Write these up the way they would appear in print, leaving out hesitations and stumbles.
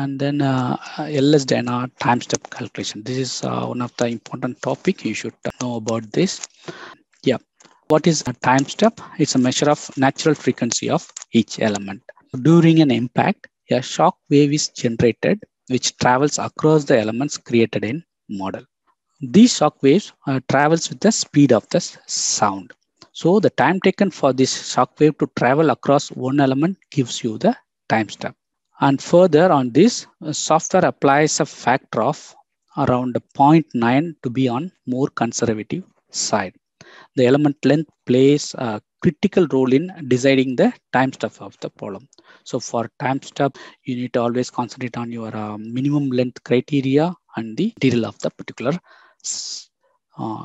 and then LS-DYNA time step calculation. This is one of the important topic you should know about this. Yeah, what is a time step? It's a measure of natural frequency of each element. During an impact, a shock wave is generated which travels across the elements created in model. These shock waves travels with the speed of the sound. So the time taken for this shock wave to travel across one element gives you the time step. And further on this, software applies a factor of around 0.9 to be on more conservative side. The element length plays a critical role in deciding the time step of the problem. So for time step, you need to always concentrate on your minimum length criteria and the detail of the particular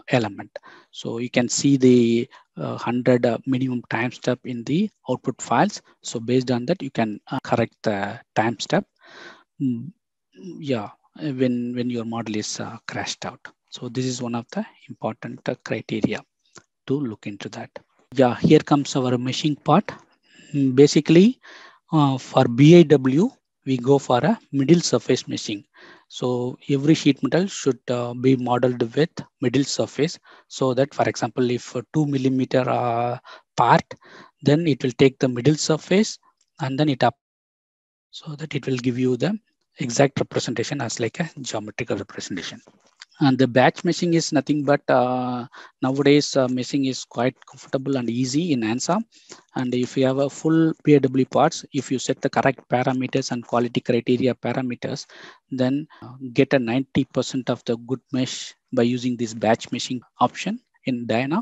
element. So you can see the 100 minimum time step in the output files. So based on that, you can correct the time step. Yeah, when your model is crashed out. So this is one of the important criteria to look into that. Yeah, here comes our meshing part. Basically, for BIW, we go for a middle surface meshing. So every sheet metal should be modeled with middle surface, so that, for example, if 2 millimeter part, then it will take the middle surface and then it up, so that it will give you the exact representation as like a geometrical representation. And the batch meshing is nothing but nowadays meshing is quite comfortable and easy in ANSA. And if you have a full P&W parts, if you set the correct parameters and quality criteria parameters, then get a 90% of the good mesh by using this batch meshing option in DYNA.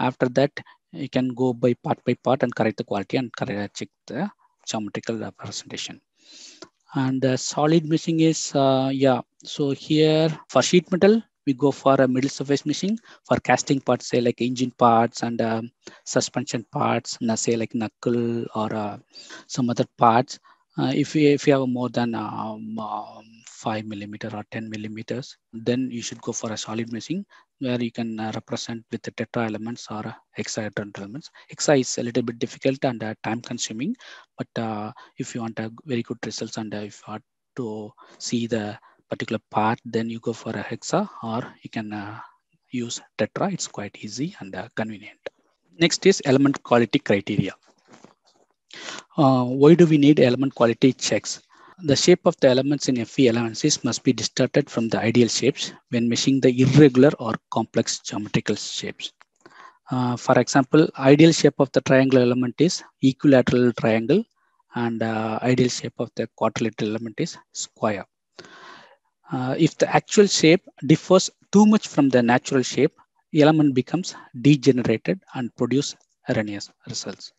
After that, you can go by part and correct the quality and check the geometrical representation. And the solid meshing is, so here for sheet metal, we go for a middle surface meshing. For casting parts, say like engine parts and suspension parts, and say like knuckle or some other parts. If you have more than 5 millimeter or 10 millimeters, then you should go for a solid meshing where you can represent with the tetra elements or hexahedron elements. Hexa is a little bit difficult and time consuming, but if you want very good results and if you want to see the particular part, then you go for a hexa or you can use tetra. It's quite easy and convenient. Next is element quality criteria. Why do we need element quality checks? The shape of the elements in FE allowances must be distorted from the ideal shapes when meshing the irregular or complex geometrical shapes. For example, ideal shape of the triangular element is equilateral triangle and ideal shape of the quadrilateral element is square. If the actual shape differs too much from the natural shape, the element becomes degenerated and produce erroneous results.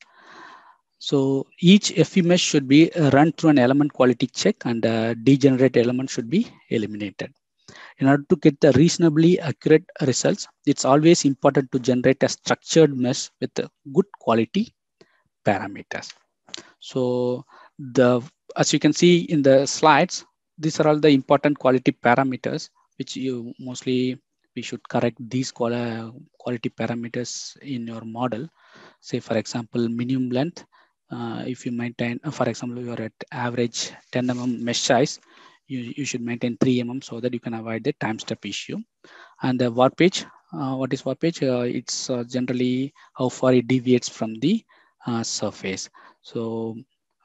So each FE mesh should be run through an element quality check and degenerate element should be eliminated. In order to get the reasonably accurate results, it's always important to generate a structured mesh with good quality parameters. So as you can see in the slides, these are all the important quality parameters which you mostly we should correct these quality parameters in your model. Say, for example, minimum length. If you maintain, for example, you are at average 10 mm mesh size, you should maintain 3 mm so that you can avoid the time step issue. And the warpage, what is warpage? It's generally how far it deviates from the surface. So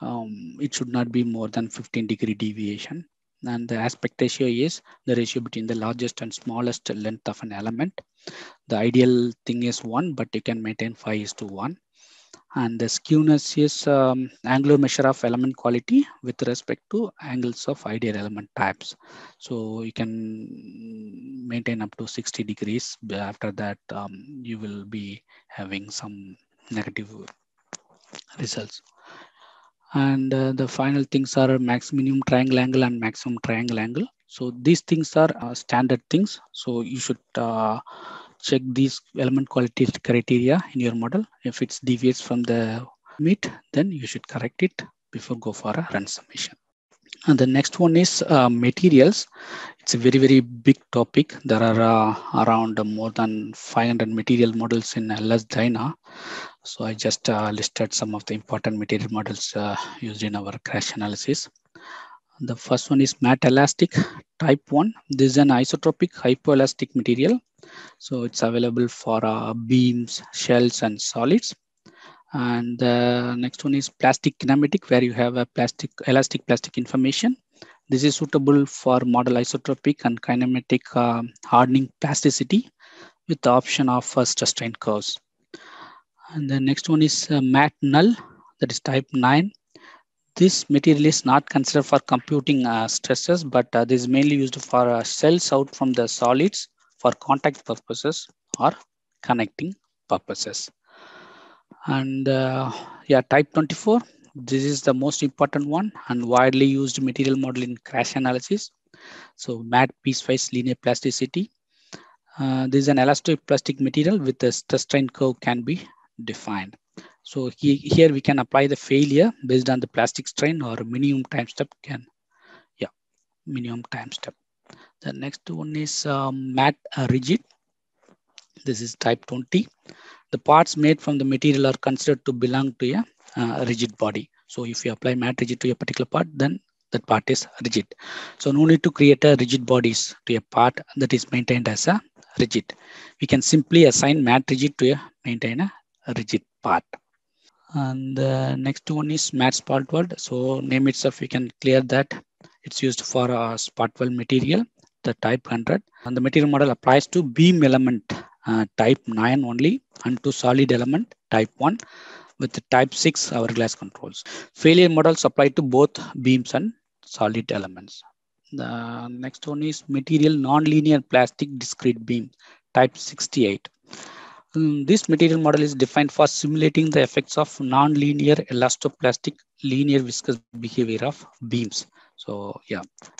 it should not be more than 15-degree deviation. And the aspect ratio is the ratio between the largest and smallest length of an element. The ideal thing is 1, but you can maintain 5:1. And the skewness is angular measure of element quality with respect to angles of ideal element types. So you can maintain up to 60 degrees. After that, you will be having some negative results. And the final things are maximum triangle angle and maximum triangle angle. So these things are standard things. So you should check these element quality criteria in your model. If it deviates from the mean, then you should correct it before go for a run submission. And the next one is materials. It's a very, very big topic. There are around more than 500 material models in LS-DYNA. So I just listed some of the important material models used in our crash analysis. The first one is mat elastic type 1. This is an isotropic hypoelastic material. So it's available for beams, shells, and solids. And the next one is plastic kinematic, where you have a elastic plastic information. This is suitable for model isotropic and kinematic hardening plasticity with the option of stress strain curves. And the next one is mat null, that is type 9. This material is not considered for computing stresses, but this is mainly used for cells out from the solids for contact purposes or connecting purposes. And type 24, this is the most important one and widely used material model in crash analysis. So mat piecewise linear plasticity. This is an elastoplastic material with the stress strain curve can be defined. So here we can apply the failure based on the plastic strain or minimum time step The next one is mat rigid. This is type 20. The parts made from the material are considered to belong to a rigid body. So if you apply mat rigid to a particular part, then that part is rigid. So no need to create a rigid bodies to a part that is maintained as a rigid. We can simply assign mat rigid to maintain a rigid part. And the next one is mat spot weld. So name itself, we can clear that it's used for a spot weld material, the type 100. And the material model applies to beam element type 9 only and to solid element type 1 with the type 6 hourglass controls. Failure models apply to both beams and solid elements. The next one is material non-linear plastic discrete beam type 68. This material model is defined for simulating the effects of non-linear elastoplastic linear viscous behavior of beams. So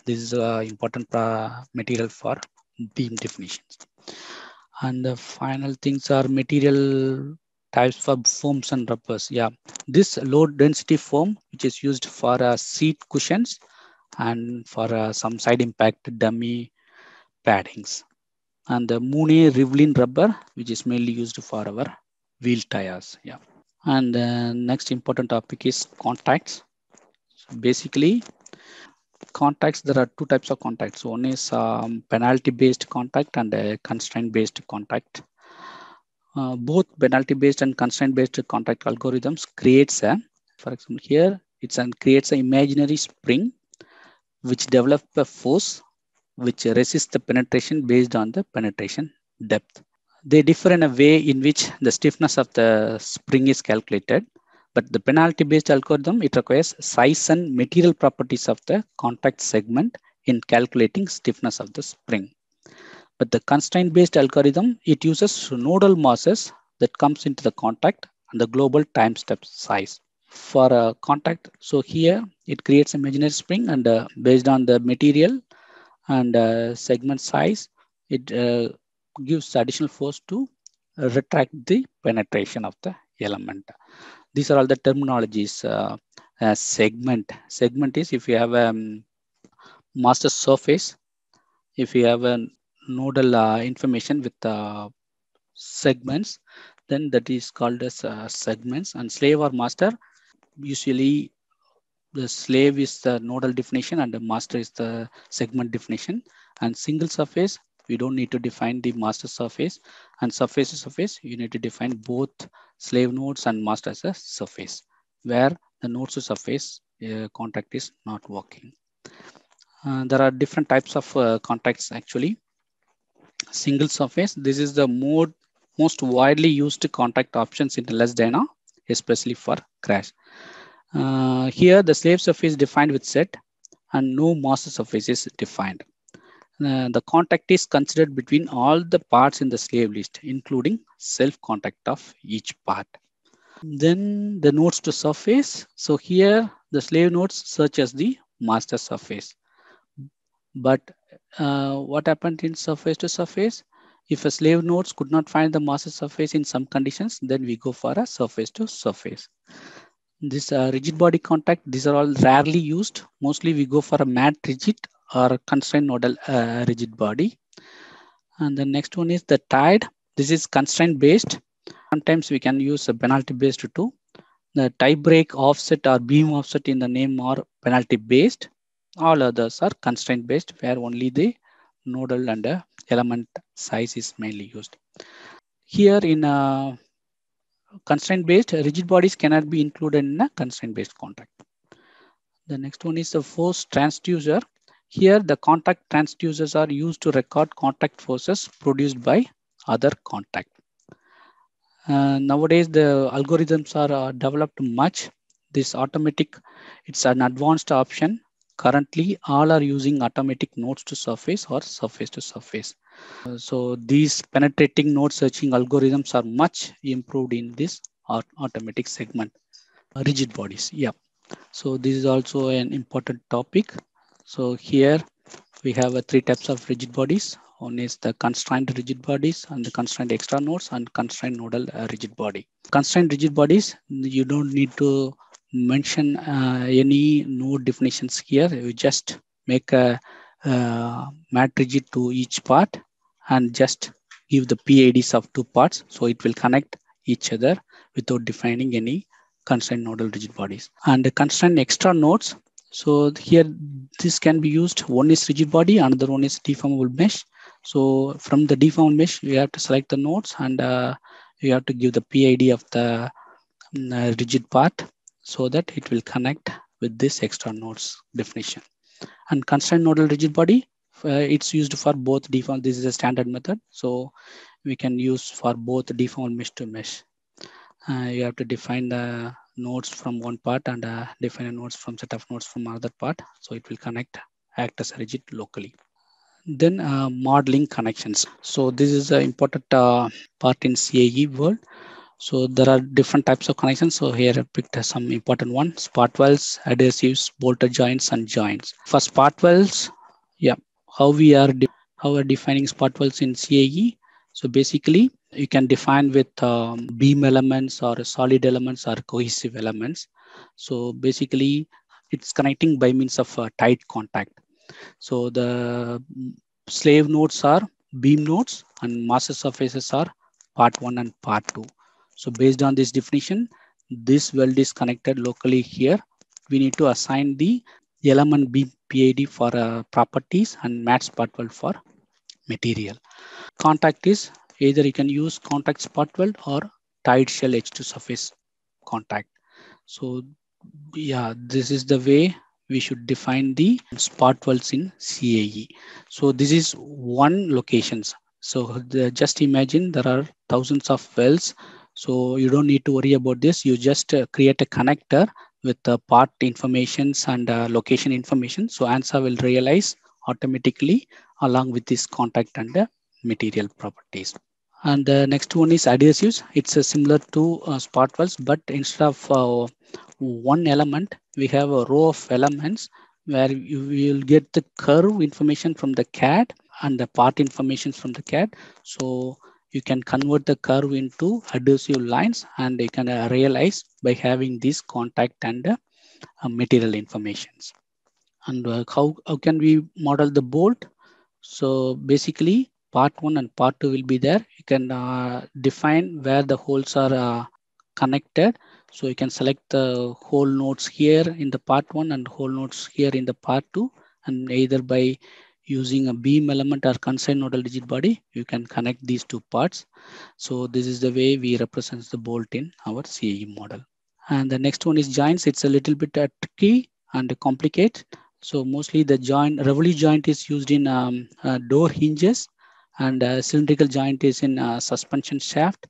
this is an important material for beam definitions. And the final things are material types for foams and rubbers. This low density foam, which is used for seat cushions and for some side impact dummy paddings. And the Mooney-Rivlin rubber, which is mainly used for our wheel tires. And the next important topic is contacts. So basically, contacts, there are two types of contacts. So one is penalty-based contact and constraint-based contact. Both penalty-based and constraint-based contact algorithms creates a, for example, here it creates an imaginary spring which develops a force which resists the penetration based on the penetration depth. They differ in a way in which the stiffness of the spring is calculated, but the penalty-based algorithm, it requires size and material properties of the contact segment in calculating stiffness of the spring. But the constraint-based algorithm, it uses nodal masses that comes into the contact and the global time step size. For a contact, so here it creates imaginary spring and based on the material and segment size, it gives additional force to retract the penetration of the element. These are all the terminologies. Segment is if you have a master surface, if you have a nodal information with segments, then that is called as segments. And slave or master, usually the slave is the nodal definition and the master is the segment definition. And single surface, we don't need to define the master surface, and surface to surface, you need to define both slave nodes and master as a surface, where the nodes to surface contact is not working. There are different types of contacts actually. Single surface, this is the most widely used contact options in LS-DYNA, especially for crash. Here the slave surface is defined with set and no master surface is defined. The contact is considered between all the parts in the slave list, including self-contact of each part. Then the nodes to surface. So here the slave nodes search as the master surface. But what happened in surface to surface? If a slave nodes could not find the master surface in some conditions, then we go for a surface to surface. This rigid body contact, these are all rarely used. Mostly we go for a mat rigid or constrained nodal rigid body. And the next one is the tied. This is constraint based. Sometimes we can use a penalty based too. The tie break, offset or beam offset in the name are penalty based. All others are constraint based, where only the nodal and element size is mainly used. Here in constraint based, rigid bodies cannot be included in a constraint based contract. The next one is the force transducer. Here the contact transducers are used to record contact forces produced by other contact. Nowadays the algorithms are developed much. This automatic, it's an advanced option. Currently all are using automatic nodes to surface or surface to surface. So these penetrating node searching algorithms are much improved in this automatic segment. Rigid bodies, yeah. So this is also an important topic. So here we have three types of rigid bodies. One is the constrained rigid bodies and the constrained extra nodes and constrained nodal rigid body. Constrained rigid bodies, you don't need to mention any node definitions here. You just make a mat rigid to each part and just give the PIDs of two parts, so it will connect each other without defining any constrained nodal rigid bodies. And the constrained extra nodes, so here this can be used. One is rigid body, another one is deformable mesh. So from the deformable mesh you have to select the nodes and you have to give the PID of the rigid part, so that it will connect with this extra nodes definition. And constrained nodal rigid body, it's used for both deform. This is a standard method, so we can use for both deformable mesh to mesh. You have to define the nodes from one part and define a nodes from set of nodes from another part, so it will connect, act as a rigid locally. Then modeling connections. So this is an important part in CAE world. So there are different types of connections. So here I picked some important ones: spot welds, adhesives, bolted joints, and joints. For spot welds, yeah, how we are defining spot welds in CAE. So basically, you can define with beam elements or solid elements or cohesive elements. So basically, it's connecting by means of tight contact. So the slave nodes are beam nodes and master surfaces are part 1 and part 2. So based on this definition, this weld is connected locally here. We need to assign the element beam PID for properties and mat spot weld for material. Contact is either you can use contact spot weld or tied shell edge to surface contact. So yeah, this is the way we should define the spot welds in CAE. So this is one locations. So just imagine there are thousands of welds. So you don't need to worry about this. You just create a connector with the part informations and location information. So ANSA will realize automatically along with this contact and material properties. And the next one is adhesives. It's similar to spot welds, but instead of one element, we have a row of elements where you will get the curve information from the CAD and the part information from the CAD. So you can convert the curve into adhesive lines, and you can realize by having these contact and material informations. And how can we model the bolt? So basically, part 1 and part 2 will be there. You can define where the holes are connected. So you can select the hole nodes here in the part 1 and hole nodes here in the part 2, and either by using a beam element or constrained nodal rigid body, you can connect these two parts. So this is the way we represent the bolt in our CAE model. And the next one is joints. It's a little bit tricky and complicated. So mostly the joint, revolute joint is used in door hinges, and cylindrical joint is in suspension shaft,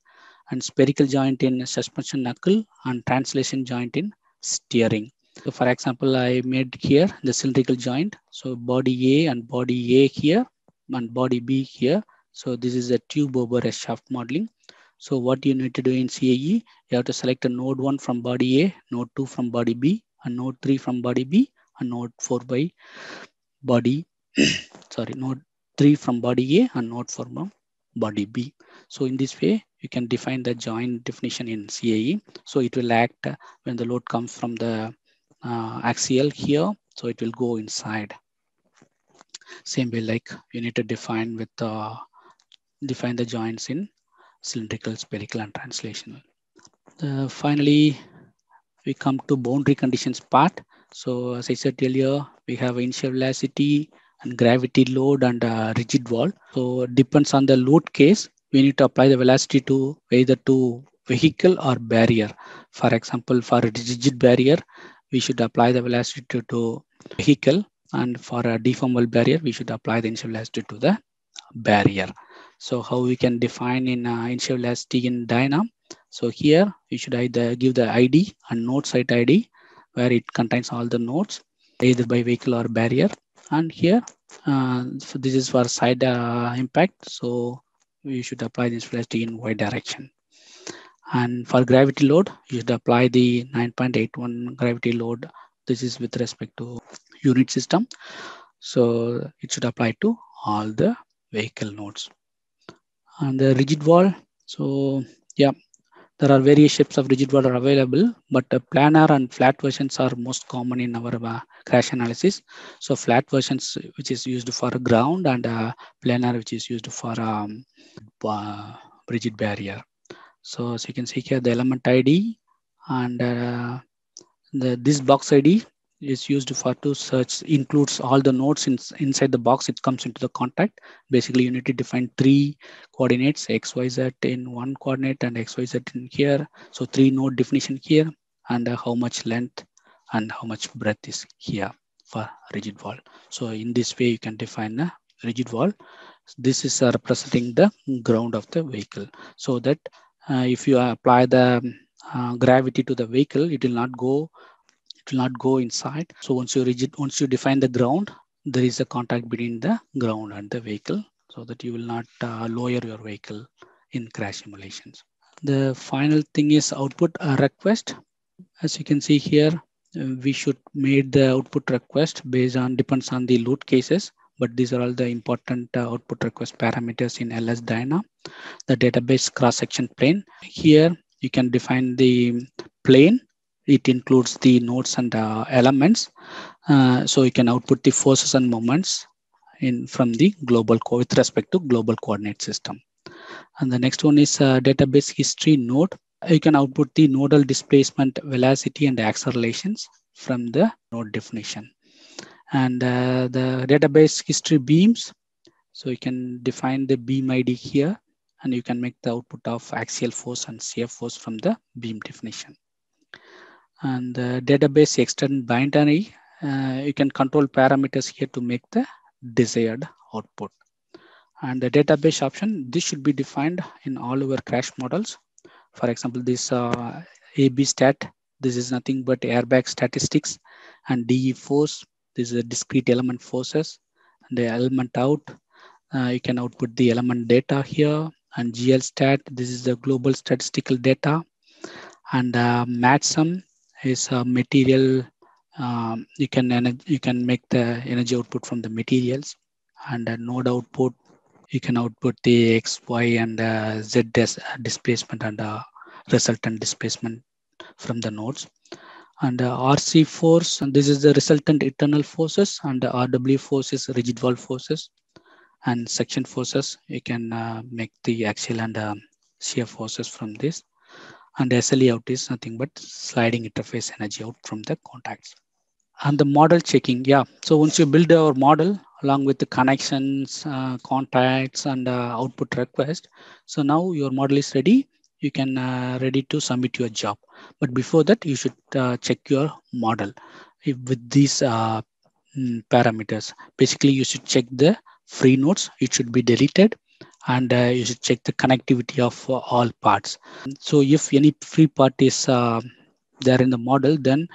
and spherical joint in suspension knuckle, and translation joint in steering. So for example, I made here the cylindrical joint. So body A and body A here and body B here. So this is a tube over a shaft modeling. So what you need to do in CAE, you have to select a node 1 from body A, node 2 from body B, and node 3 from body B, and node 4 by body, sorry, node 3 from body A and node 4 from body B. So in this way, you can define the joint definition in CAE. So it will act when the load comes from the axial here, so it will go inside. Same way, like you need to define with define the joints in cylindrical, spherical, and translational. Finally, we come to boundary conditions part. So as I said earlier, We have initial velocity and gravity load and rigid wall. So depends on the load case, we need to apply the velocity to either to vehicle or barrier. For example, for a rigid barrier, we should apply the velocity to vehicle, and for a deformable barrier, we should apply the initial velocity to the barrier. So how we can define in initial velocity in DYNA? So here you should either give the ID and node site ID where it contains all the nodes either by vehicle or barrier. And here, so this is for side impact. So we should apply this velocity in y direction. And for gravity load, you should apply the 9.81 gravity load. This is with respect to unit system. So it should apply to all the vehicle nodes. And the rigid wall. So yeah, there are various shapes of rigid wall are available, but planar and flat versions are most common in our crash analysis. So flat versions, which is used for ground, and planar, which is used for rigid barrier. So as you can see here, the element ID and this box ID is used for to search, includes all the nodes inside the box. It comes into the contact. Basically, you need to define three coordinates, X, Y, Z in one coordinate and X, Y, Z in here. So three node definition here, and how much length and how much breadth is here for rigid wall. So in this way, you can define a rigid wall. This is representing the ground of the vehicle, so that if you apply the gravity to the vehicle, it will not go inside. So once you define the ground, there is a contact between the ground and the vehicle, so that you will not lower your vehicle in crash simulations. The final thing is output request. As you can see here, we should make the output request based on, depends on the load cases, but these are all the important output request parameters in LS-DYNA. The database cross-section plane. Here you can define the plane. It includes the nodes and elements. So you can output the forces and moments in from the global with respect to global coordinate system. And the next one is database history node. You can output the nodal displacement, velocity, and accelerations from the node definition. And the database history beams. So you can define the beam ID here, and you can make the output of axial force and shear force from the beam definition. And the database external binary, you can control parameters here to make the desired output. And the database option, this should be defined in all our crash models. For example, this AB stat, this is nothing but airbag statistics, and DE force, this is a discrete element forces, and the element out, you can output the element data here, and GL stat, this is the global statistical data, and mat sum is material. You can make the energy output from the materials, and node output, you can output the X, Y, and Z displacement and resultant displacement from the nodes. And RC force, and this is the resultant internal forces, and RW forces, rigid wall forces, and section forces. You can make the axial and shear forces from this. And SLE out is nothing but sliding interface energy out from the contacts. And the model checking, yeah. So once you build our model along with the connections, contacts, and output request, so now your model is ready. You can ready to submit your job. But before that, you should check your model with these parameters. Basically, you should check the free nodes. It should be deleted. And you should check the connectivity of all parts. So if any free part is there in the model, then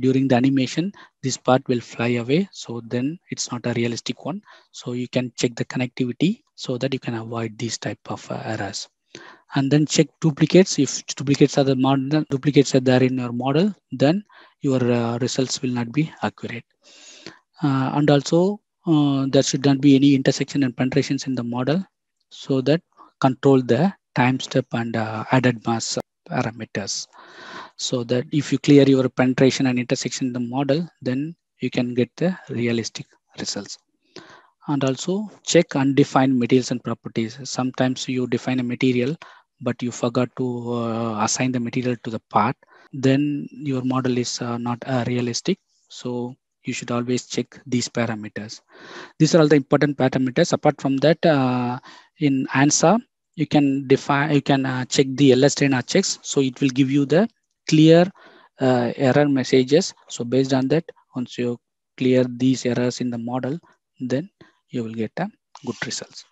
during the animation, this part will fly away. So then it's not a realistic one. So you can check the connectivity so that you can avoid these type of errors. And then check duplicates. If duplicates are there in your model, then your results will not be accurate. And also there should not be any intersection and penetrations in the model, so that control the time step and added mass parameters, so that if you clear your penetration and intersection in the model, then you can get the realistic results. And also check undefined materials and properties. Sometimes you define a material, but you forgot to assign the material to the part, then your model is not realistic. So you should always check these parameters. These are all the important parameters. Apart from that, in ANSA, you can define, you can check the LS-DYNA checks. So it will give you the clear error messages. So based on that, once you clear these errors in the model, then you will get a good results.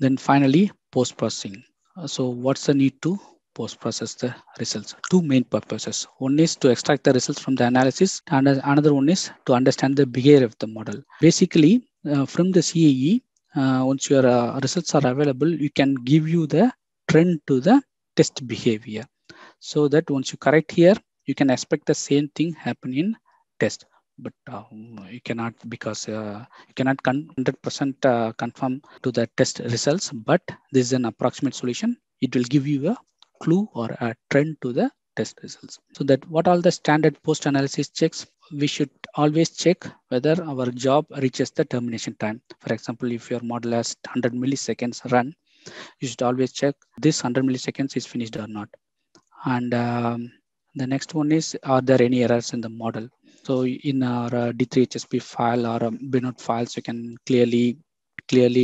Then finally, post-processing. So what's the need to post-process the results? Two main purposes. One is to extract the results from the analysis, and another one is to understand the behavior of the model. Basically, from the CAE, once your results are available, you can give you the trend to the test behavior. So that once you correct here, you can expect the same thing happen in test. But you cannot, because you cannot 100% confirm to the test results, but this is an approximate solution. It will give you a clue or a trend to the test results. So that what all the standard post-analysis checks, we should always check whether our job reaches the termination time. For example, if your model has 100 milliseconds run, you should always check this 100 milliseconds is finished or not. And the next one is, are there any errors in the model? So in our D3HSP file or binot files, you can clearly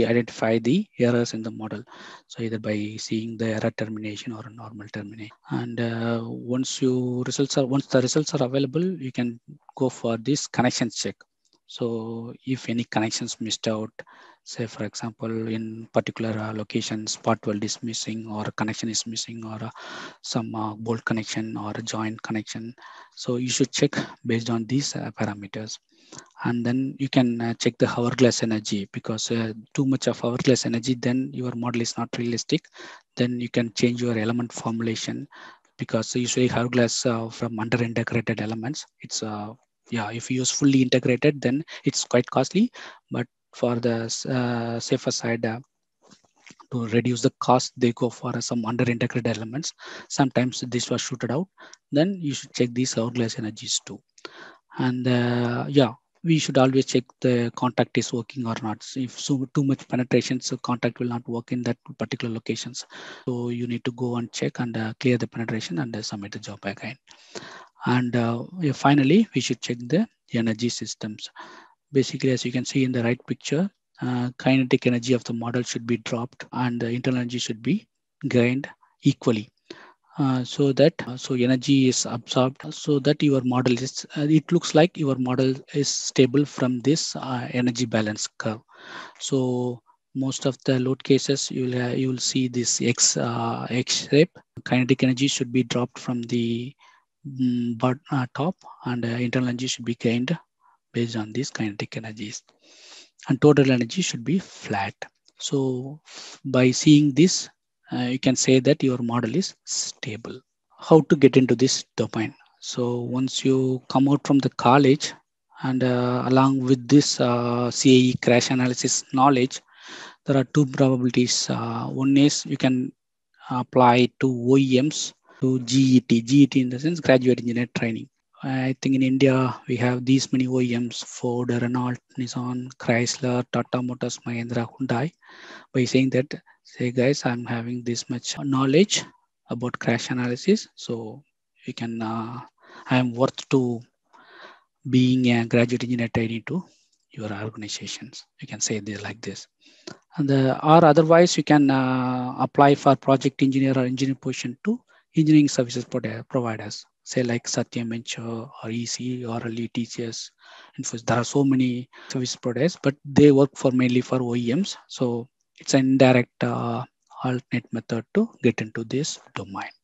identify the errors in the model. So either by seeing the error termination or a normal termination. And once the results are available, you can go for this connections check. So if any connections missed out, say for example, in particular location, spot weld is missing, or a connection is missing, or some bolt connection or a joint connection. So you should check based on these parameters. And then you can check the hourglass energy, because too much of hourglass energy, then your model is not realistic. Then you can change your element formulation, because usually hourglass from under-integrated elements, it's if you use fully integrated, then it's quite costly. But for the safer side, to reduce the cost, they go for some under-integrated elements. Sometimes this was shooted out. Then you should check these hourglass energies too. And we should always check the contact is working or not. So if too much penetration, so contact will not work in that particular locations. So you need to go and check and clear the penetration and submit the job again. And finally, we should check the energy systems. Basically, as you can see in the right picture, kinetic energy of the model should be dropped and the internal energy should be gained equally. So energy is absorbed, so that your model is, it looks like your model is stable from this energy balance curve. So most of the load cases, you will see this X shape. Kinetic energy should be dropped from the top, and internal energy should be gained based on these kinetic energies, and total energy should be flat. So by seeing this, you can say that your model is stable. How to get into this domain? So once you come out from the college, and along with this CAE crash analysis knowledge, there are two probabilities. One is you can apply to OEMs, to G.E.T. in the sense graduate engineer training. I think in India, we have these many OEMs, Ford, Renault, Nissan, Chrysler, Tata Motors, Mahindra, Hyundai. By saying that, say guys, I'm having this much knowledge about crash analysis, so you can, I'm worth to being a graduate engineer trainee to your organizations. You can say this like this. And or otherwise, you can apply for project engineer or engineering position to engineering services providers. Say like Satyam or ECI or LTTCS. There are so many service providers, but they work for mainly for OEMs. So it's an indirect alternate method to get into this domain.